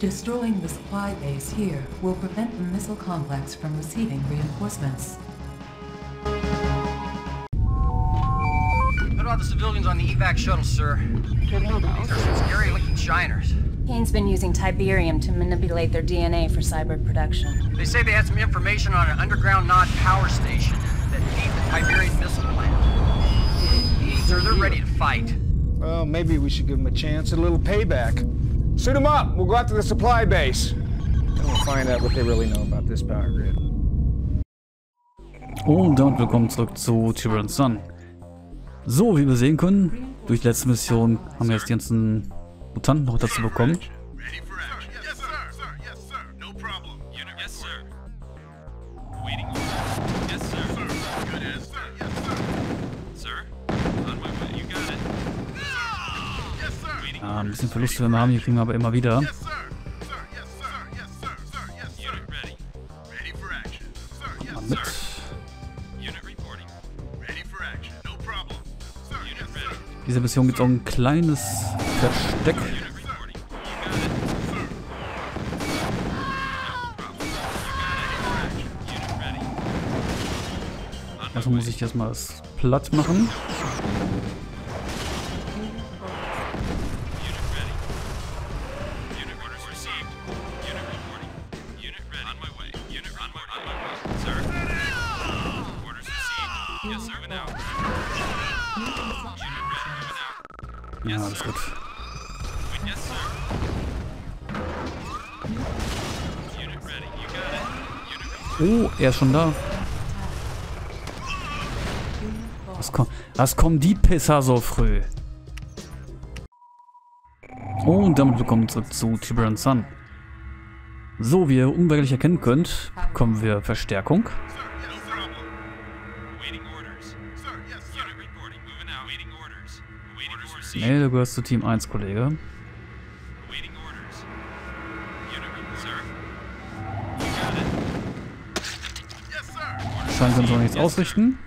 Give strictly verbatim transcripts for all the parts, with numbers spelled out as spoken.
Destroying the supply base here will prevent the missile complex from receiving reinforcements. What about the civilians on the evac shuttle, sir? These are some scary-looking shiners. Kane's been using Tiberium to manipulate their D N A for cyber production. They say they had some information on an underground Nod power station that feed the Tiberian missile plant. So they're ready to fight. Well, maybe we should give them a chance at a little payback. Suit them up! We'll go out to the supply base. Then we'll find out what they really know about this power grid. Und damit willkommen zurück zu Tiberian Sun. So, wie wir sehen können, durch die letzte Mission haben wir jetzt die ganzen Mutanten noch dazu bekommen. Ah, ein bisschen Verluste, wenn wir haben, die kriegen wir aber immer wieder. Mal mit. Diese Mission gibt es auch ein kleines Versteck. Also muss ich erstmal das platt machen. Ja, alles gut. Oh, er ist schon da. Was, komm, was kommen die Pisser so früh? Und damit willkommen zurück zu Tiberian Sun. So, wie ihr unweigerlich erkennen könnt, bekommen wir Verstärkung. Nee, du gehörst zu Team eins, Kollege. Scheint uns noch nichts ausrichten.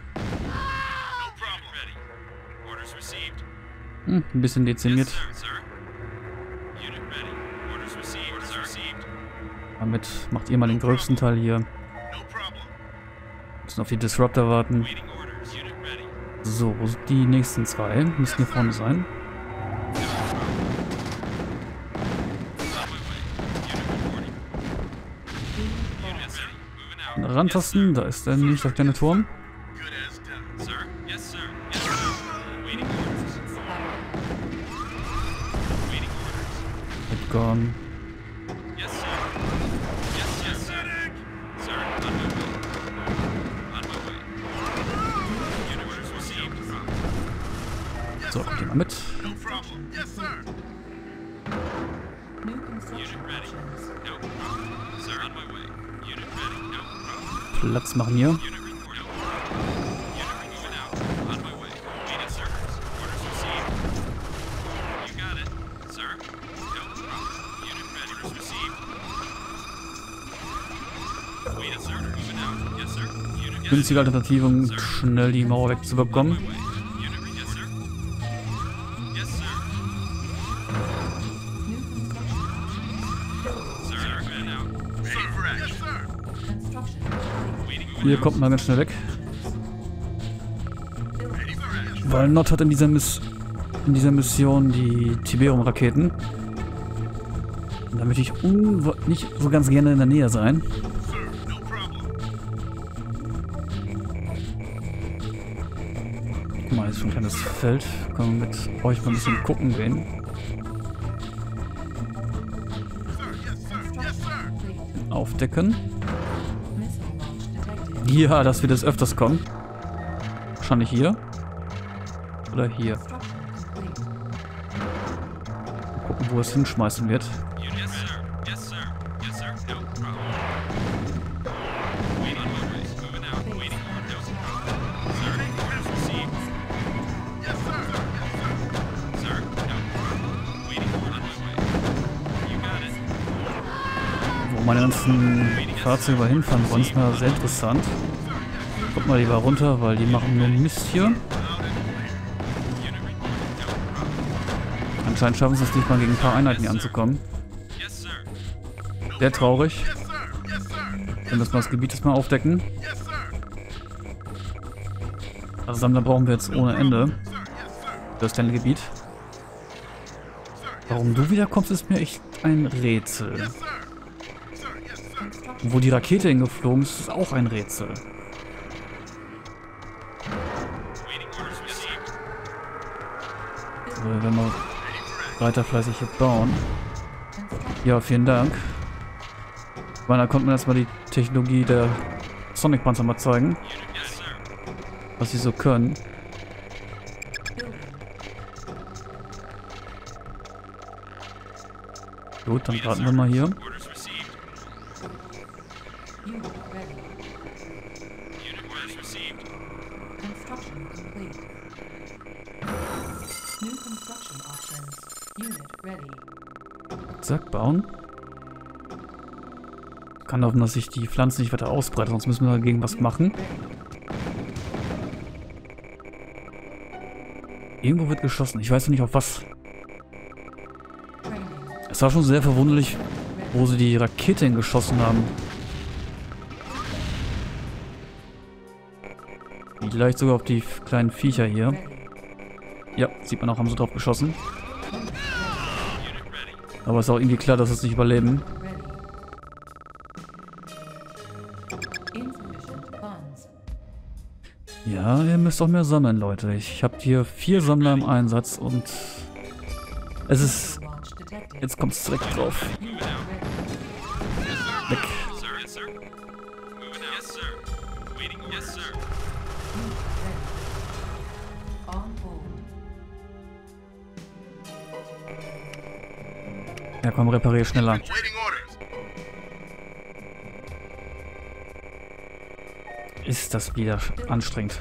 Hm, ein bisschen dezimiert. Damit macht ihr mal den größten Teil hier. Müssen auf die Disruptor warten. So, die nächsten zwei müssen hier vorne sein. Rantasten, da ist er nicht, der kleine Turm. Edgarn. So, gehen wir mit. Platz machen hier. Günstige Alternative, um schnell die Mauer wegzubekommen. Hier kommt mal ganz schnell weg. Weil Nod hat in dieser, Miss in dieser Mission die Tiberium-Raketen. Und da möchte ich nicht so ganz gerne in der Nähe sein. Guck mal, hier ist schon ein kleines Feld. Können wir mit euch mal ein bisschen gucken gehen. Aufdecken. Ja, dass wir das öfters kommen. Wahrscheinlich hier. Oder hier. Mal gucken, wo es hinschmeißen wird. Meine ganzen Fahrzeuge überhin fahren, sonst mal sehr interessant. Guck mal lieber runter, weil die machen nur Mist hier. Anscheinend schaffen sie es nicht mal gegen ein paar Einheiten hier anzukommen. Sehr traurig. Dann lassen wir das Gebiet jetzt mal aufdecken. Also Sammler brauchen wir jetzt ohne Ende. Das kleine Gebiet. Warum du wiederkommst, ist mir echt ein Rätsel. Und wo die Rakete hingeflogen ist, ist auch ein Rätsel. So, wenn wir weiter fleißig hier bauen. Ja, vielen Dank. Weil da konnte man erstmal die Technologie der Sonic Panzer mal zeigen. Was sie so können. Gut, dann warten wir mal hier. Zack, bauen. Kann hoffen, dass sich die Pflanzen nicht weiter ausbreiten, sonst müssen wir dagegen was machen. Irgendwo wird geschossen. Ich weiß noch nicht auf was. Es war schon sehr verwunderlich, wo sie die Rakete hingeschossen haben. Vielleicht sogar auf die kleinen Viecher hier. Ja, sieht man auch, haben sie drauf geschossen. Aber es ist auch irgendwie klar, dass sie es nicht überleben. Ja, ihr müsst auch mehr sammeln, Leute. Ich habe hier vier Sammler im Einsatz und es ist... Jetzt kommt es direkt drauf. Weg. Ja, komm, reparier schneller. Ist das wieder anstrengend.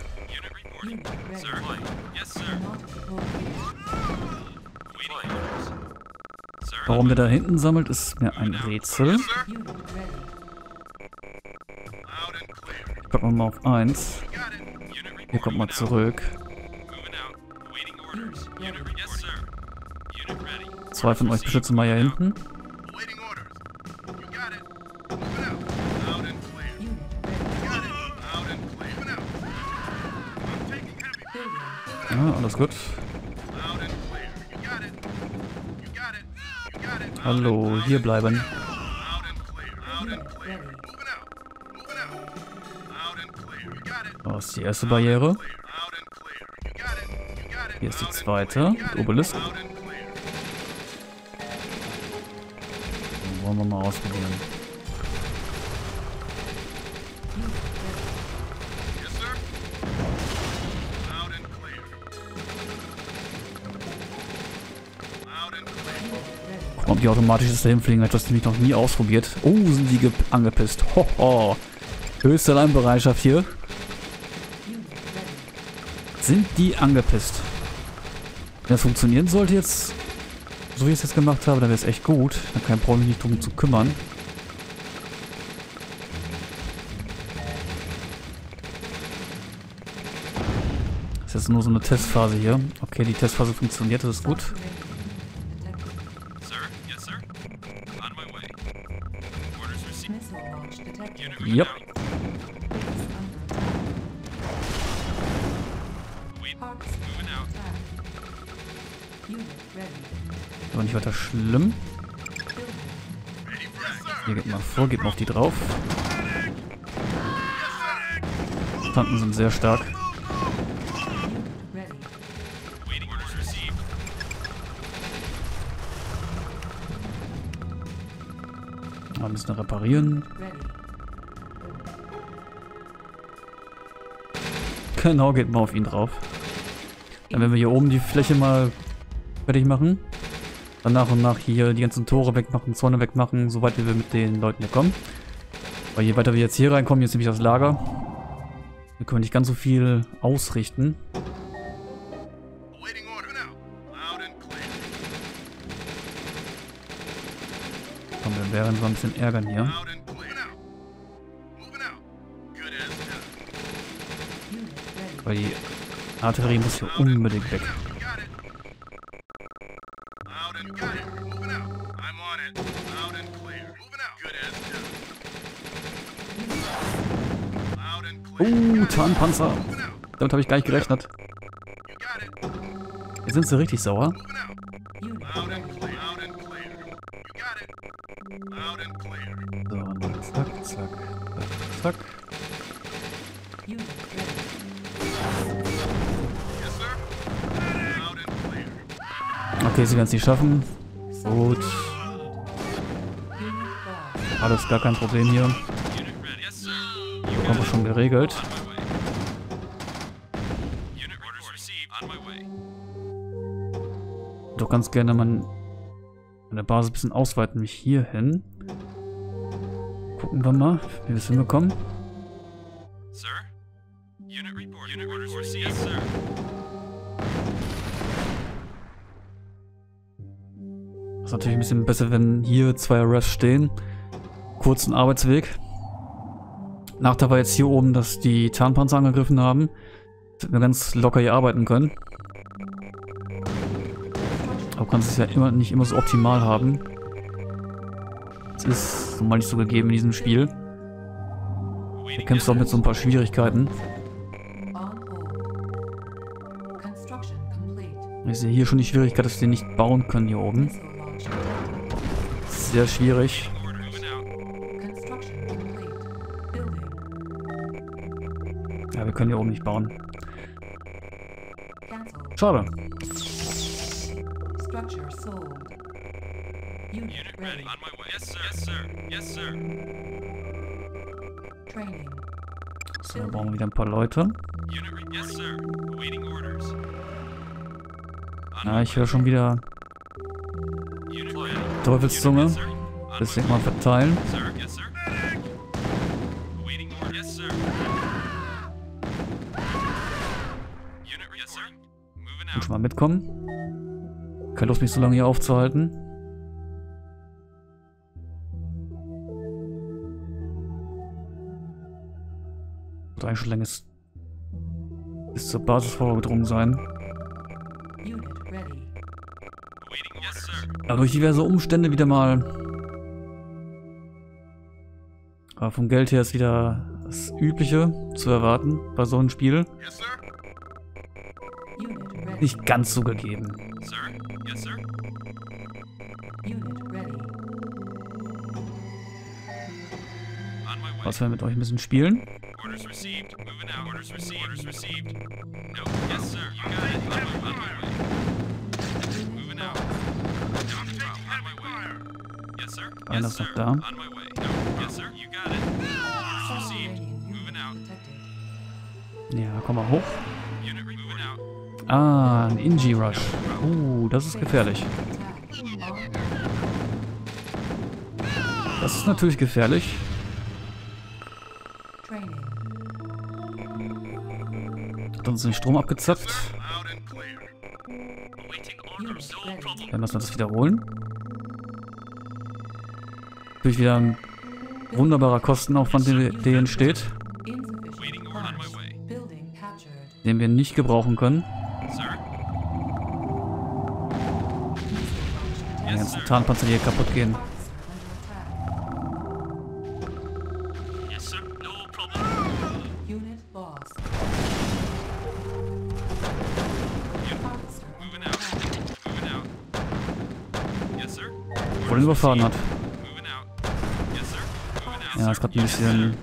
Warum der da hinten sammelt, ist mir ein Rätsel. Packen wir mal auf eins. Hier kommt mal zurück. Zwei von euch beschützen mal hier hinten. Ja, alles gut. Hallo, hier bleiben. Das ist die erste Barriere. Hier ist die zweite, mit Obelisk. Wollen wir mal ausprobieren. Die automatisch ist dahin fliegen, hat das nämlich noch nie ausprobiert. Oh, sind die angepisst. Ho, ho. Höchste Alleinbereitschaft hier. Sind die angepisst. Wenn das funktionieren sollte jetzt, so wie ich es jetzt gemacht habe, dann wäre es echt gut. Dann kann ich mich nicht drum zu kümmern. Das ist jetzt nur so eine Testphase hier. Okay, die Testphase funktioniert, das ist gut. Yep. Aber nicht weiter schlimm. Hier geht mal vor, geht mal auf die drauf. Tanten sind sehr stark. Wir müssen reparieren. Genau, geht mal auf ihn drauf. Dann werden wir hier oben die Fläche mal fertig machen. Dann nach und nach hier die ganzen Tore wegmachen, Zäune wegmachen, soweit wir mit den Leuten hier kommen. Weil je weiter wir jetzt hier reinkommen, hier ist nämlich das Lager. Da können wir nicht ganz so viel ausrichten. Komm, wir werden so ein bisschen ärgern hier. Weil die Artillerie muss hier unbedingt weg. Uh, Tarnpanzer. Damit habe ich gar nicht gerechnet. Jetzt sind sie richtig sauer. So, zack, zack, zack. Okay, sie werden es nicht schaffen. Gut. Alles gar kein Problem hier. Haben wir schon geregelt. Doch ganz gerne man an der Basis ein bisschen ausweiten, mich hier hin. Gucken wir mal, wie wir es hinbekommen. Das ist natürlich ein bisschen besser, wenn hier zwei Refs stehen. Kurzen Arbeitsweg. Nachteil war jetzt hier oben, dass die Tarnpanzer angegriffen haben. Dass wir ganz locker hier arbeiten können. Aber kannst es ja immer, nicht immer so optimal haben. Das ist nun mal nicht so gegeben in diesem Spiel. Du kämpfst auch mit so ein paar Schwierigkeiten. Ich sehe hier schon die Schwierigkeit, dass wir nicht bauen können hier oben. Sehr schwierig. Ja, wir können hier oben nicht bauen. Schade. So, dann brauchen wir wieder ein paar Leute. Na, ich höre schon wieder Teufelszunge. Deswegen mal verteilen. Und schon mal mitkommen. Keine Lust, mich so lange hier aufzuhalten. Sollte eigentlich schon länger bis zur Basis vorgedrungen sein. Aber durch diverse Umstände wieder mal. Aber vom Geld her ist wieder das Übliche zu erwarten bei so einem Spiel. Nicht ganz so gegeben. Sir. Yes, sir. Was wir mit euch ein bisschen spielen. Orders received. Moving out. Orders received. Orders received. No. Yes, sir. You got it. On my, on my way. Moving out. No problem. On my way. Yes, sir. Yes, sir. On my way. No. Yes, sir. You got it. Orders received. Moving out. Ja, komm mal hoch. Ah, ein Inji-Rush. Uh, das ist gefährlich. Das ist natürlich gefährlich. Hat uns den Strom abgezapft. Dann müssen wir das wiederholen. Natürlich wieder ein wunderbarer Kostenaufwand, der entsteht. Den wir nicht gebrauchen können. Die ganzen Tarnpanzer, die hier kaputt gehen. Obwohl er überfahren hat. Ja, ist gerade ein bisschen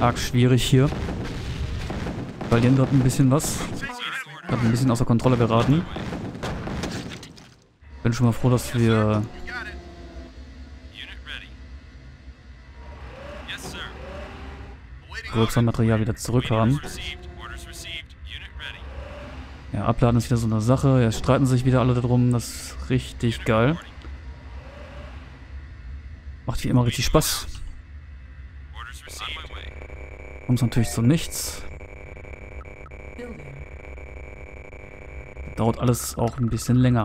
arg schwierig hier. Wir verlieren dort ein bisschen was. Hat ein bisschen außer Kontrolle geraten. Bin schon mal froh, dass wir größeres Material wieder zurück haben. Ja, abladen ist wieder so eine Sache. Jetzt streiten sich wieder alle darum. Das ist richtig geil. Macht wie immer richtig Spaß. Kommt natürlich zu nichts. Dauert alles auch ein bisschen länger.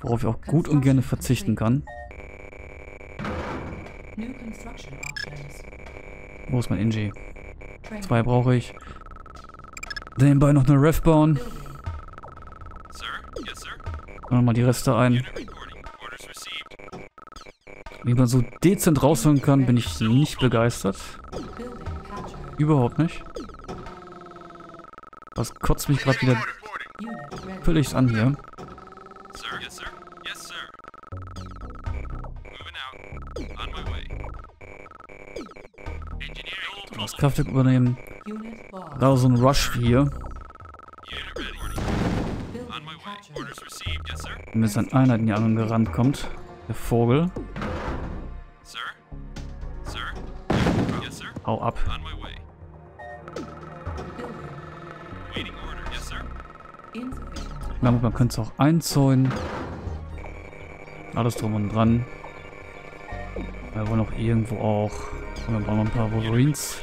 Worauf ich auch gut und gerne verzichten kann. Wo ist mein Inji? Zwei brauche ich. Nebenbei noch eine Ref bauen. Und nochmal die Reste ein. Wie man so dezent raushören kann, bin ich nicht begeistert. Überhaupt nicht. Das kotzt mich gerade wieder völlig an hier. Das Kraftwerk übernehmen. Da so ein Rush hier. Wenn jetzt an Einheiten hier angerannt kommt. Der Vogel. Hau ab. Na gut, man könnte es auch einzäunen. Alles drum und dran. Wir wollen auch irgendwo auch. Und wir brauchen noch ein paar Wolverines.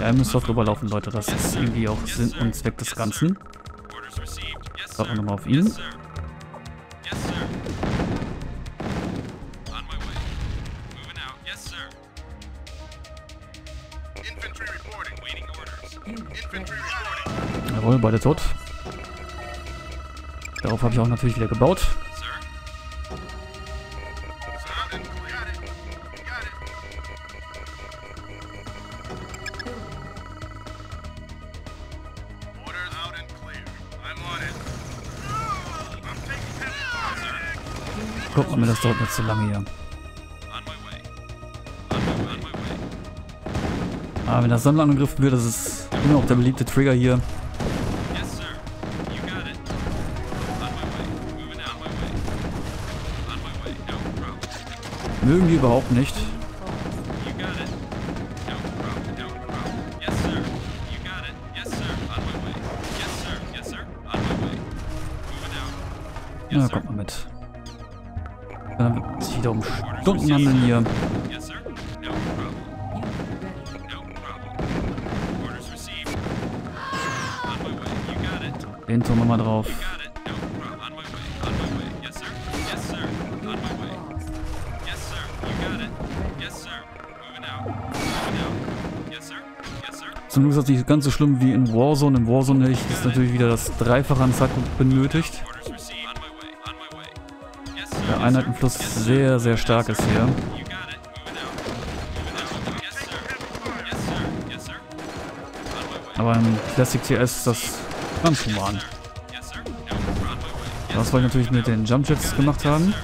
Ja, ihr müsst doch drüber laufen, Leute. Das ist irgendwie auch Sinn und Zweck des Ganzen. Warten wir nochmal auf ihn. Jawohl, beide tot. Darauf habe ich auch natürlich wieder gebaut. Guck mal, das dauert nicht so lange hier. Ah, wenn das Sammler angegriffen wird, das ist immer noch der beliebte Trigger hier. Mögen die überhaupt nicht. Na, kommt mal mit. Dann wird sich wieder um Stunden handeln hier. Den tun wir mal drauf. Zum Glück ist das nicht ganz so schlimm wie in Warzone. In Warzone hätte ich jetzt natürlich wieder das Dreifache an Sack benötigt. Der Einheitenfluss sehr, sehr stark ist hier. Aber im Classic T S ist das ganz human. Das wollte ich natürlich mit den Jump Jets gemacht haben.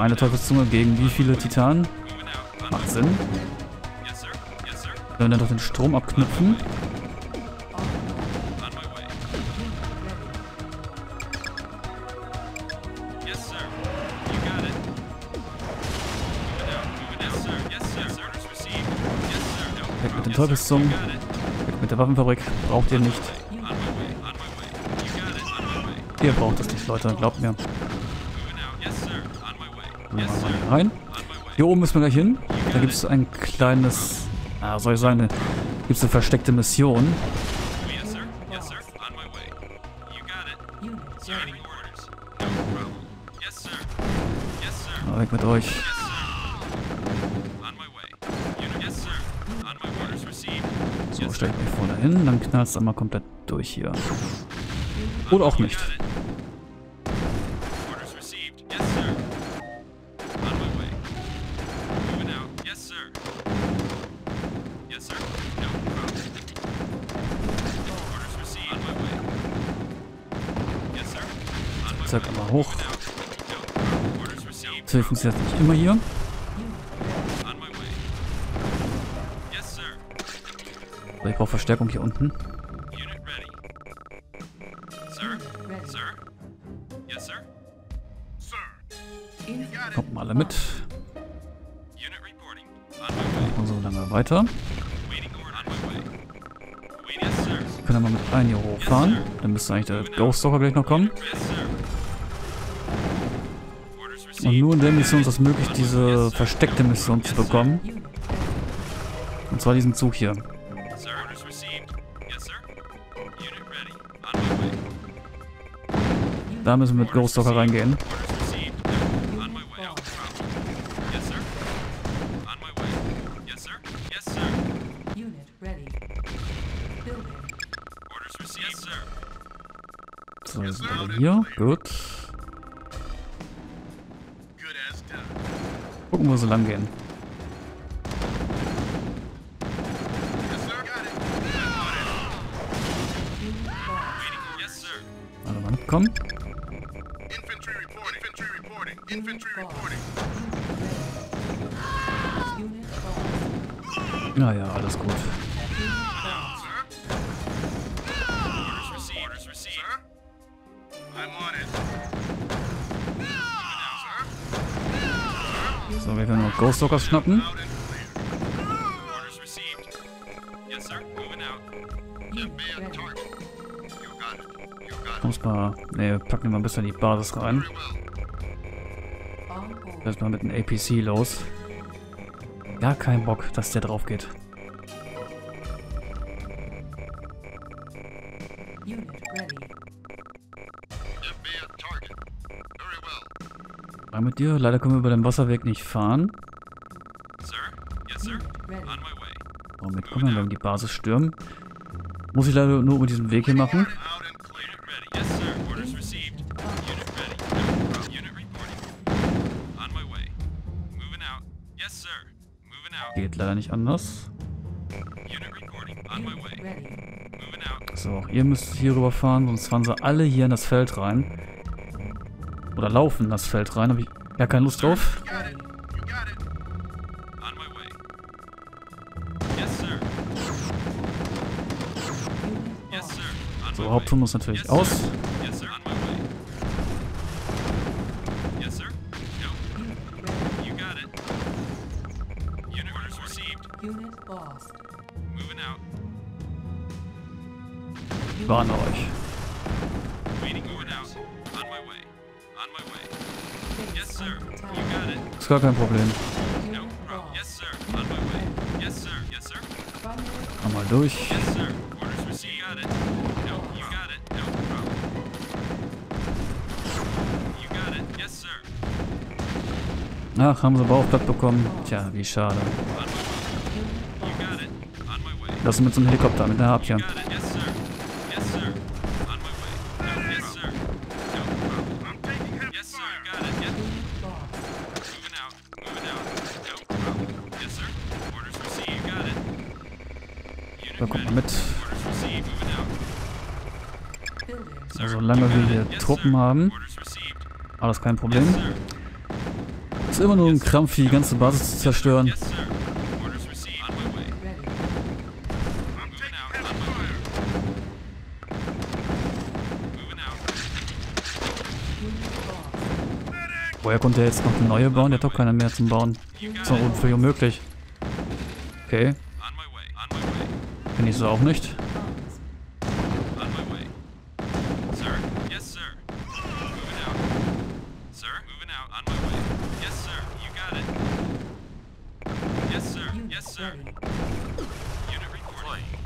Eine Teufelszunge gegen wie viele Titanen? Macht Sinn. Wenn wir dann doch den Strom abknüpfen. Weg mit den Teufelszungen. Weg mit der Waffenfabrik. Braucht ihr nicht. Ihr braucht das nicht, Leute. Glaubt mir. Rein. Hier oben müssen wir gleich hin. Da gibt es ein kleines, ah, soll ich sagen, gibt es eine versteckte Mission. Na, weg mit euch. So, stell ich mich vorne hin, dann knallt es einmal komplett durch hier. Oder auch nicht. Zack, einmal hoch. Das hilft uns jetzt nicht immer hier. Ich brauche Verstärkung hier unten. Kommt mal alle mit. Und so lange weiter. Wir können mal mit einem hier hochfahren. Dann müsste eigentlich der Ghost-Stalker gleich noch kommen. Und nur in der Mission ist es möglich, diese versteckte Mission zu bekommen. Und zwar diesen Zug hier. Da müssen wir mit Ghost-Stalker reingehen. So, sind wir hier. Gut. Gucken, wo sie lang gehen. Alle Mann, komm. Naja, ja, alles gut. So, wir können noch Ghost-Stalker schnappen. Muss mal, ne, packen wir mal ein bisschen die Basis rein. Lass mal mit dem A P C los. Gar kein Bock, dass der drauf geht. Rein mit dir. Leider können wir über den Wasserweg nicht fahren. Womit kommen wir, wenn wir die Basis stürmen? Muss ich leider nur über diesen Weg hier machen. Geht leider nicht anders. So, auch ihr müsst hier rüber fahren, sonst fahren sie alle hier in das Feld rein. Oder laufen in das Feld rein, habe ich gar keine Lust drauf. So, Hauptturm muss natürlich aus. Ich warne euch. Ist gar kein Problem. Komm mal durch. Ach, haben sie aber auch Bauchblatt bekommen. Tja, wie schade. Das ist mit so einem Helikopter, mit einer Abwehr. Da kommt man mit. So, solange wir hier Truppen haben, alles kein Problem. Es ist immer nur ein Krampf, die ganze Basis zu zerstören. Woher kommt der jetzt noch eine neue bauen? Der hat doch keiner mehr zum Bauen. Das ist doch völlig unmöglich. Okay. Finde ich so auch nicht.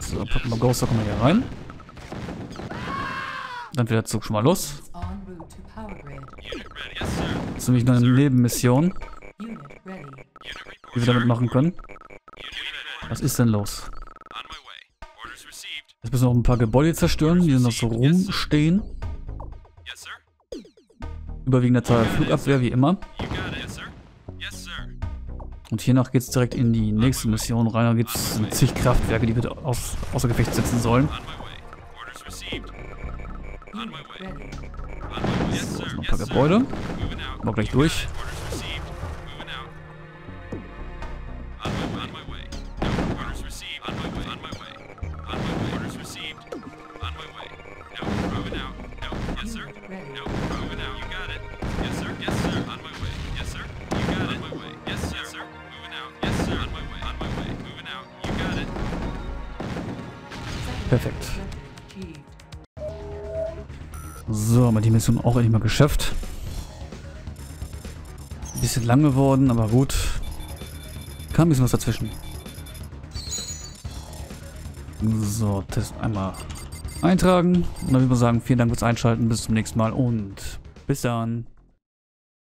So, packen wir Ghost, da kommen wir hier rein. Dann wird der Zug schon mal los. Das ist nämlich noch eine Nebenmission, die wir damit machen können. Was ist denn los? Jetzt müssen wir noch ein paar Gebäude zerstören, die noch so rumstehen. Überwiegender Teil Flugabwehr, wie immer. Und hiernach geht es direkt in die nächste Mission rein. Da gibt es zig Kraftwerke, die wir aus, außer Gefecht setzen sollen. So, noch ein paar Gebäude. Mal gleich durch. Perfekt. So, haben wir die Mission auch endlich mal geschafft. Ein bisschen lang geworden, aber gut. Kam ein bisschen was dazwischen. So, Test einmal eintragen. Und dann würde ich mal sagen, vielen Dank fürs Einschalten. Bis zum nächsten Mal und bis dann.